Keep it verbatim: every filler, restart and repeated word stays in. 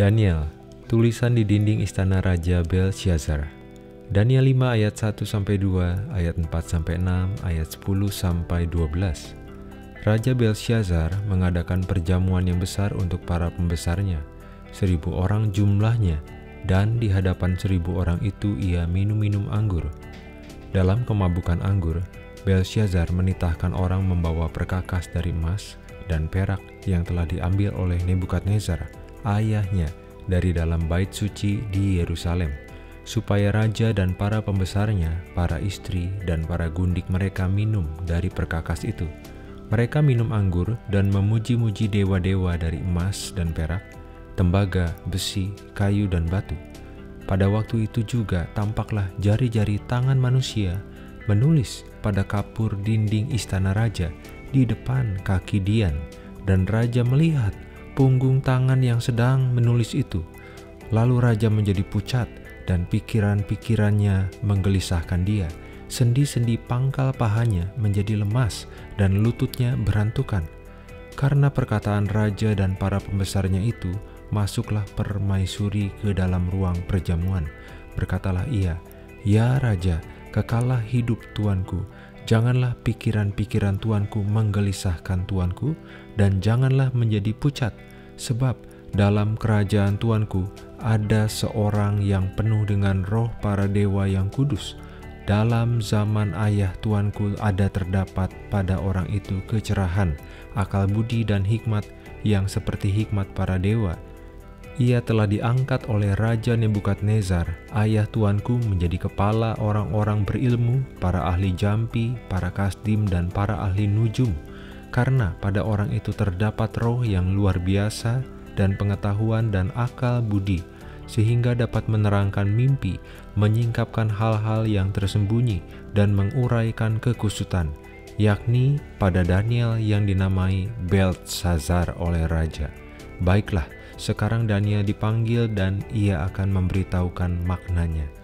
Daniel, tulisan di dinding istana Raja Belsyazar. Daniel lima ayat satu sampai dua, ayat empat sampai enam, ayat sepuluh sampai dua belas. Raja Belsyazar mengadakan perjamuan yang besar untuk para pembesarnya, seribu orang jumlahnya, dan di hadapan seribu orang itu ia minum-minum anggur. Dalam kemabukan anggur, Belsyazar menitahkan orang membawa perkakas dari emas dan perak yang telah diambil oleh Nebukadnezar, ayahnya, dari dalam bait suci di Yerusalem, supaya raja dan para pembesarnya, para istri, dan para gundik mereka minum dari perkakas itu. Mereka minum anggur dan memuji-muji dewa-dewa dari emas dan perak, tembaga, besi, kayu, dan batu. Pada waktu itu juga tampaklah jari-jari tangan manusia menulis pada kapur dinding istana raja di depan kaki Dian, dan raja melihat punggung tangan yang sedang menulis itu. Lalu raja menjadi pucat dan pikiran-pikirannya menggelisahkan dia. Sendi-sendi pangkal pahanya menjadi lemas dan lututnya berantukan. Karena perkataan raja dan para pembesarnya itu, masuklah permaisuri ke dalam ruang perjamuan. Berkatalah ia, "Ya Raja, kekallah hidup tuanku. Janganlah pikiran-pikiran tuanku menggelisahkan tuanku, dan janganlah menjadi pucat. Sebab dalam kerajaan tuanku ada seorang yang penuh dengan roh para dewa yang kudus. Dalam zaman ayah tuanku ada terdapat pada orang itu kecerahan, akal budi, dan hikmat yang seperti hikmat para dewa. Ia telah diangkat oleh Raja Nebukadnezar, ayah tuanku, menjadi kepala orang-orang berilmu, para ahli jampi, para kasdim, dan para ahli nujum. Karena pada orang itu terdapat roh yang luar biasa dan pengetahuan dan akal budi, sehingga dapat menerangkan mimpi, menyingkapkan hal-hal yang tersembunyi, dan menguraikan kekusutan, yakni pada Daniel yang dinamai Belsyazar oleh Raja. Baiklah, sekarang Daniel dipanggil dan ia akan memberitahukan maknanya."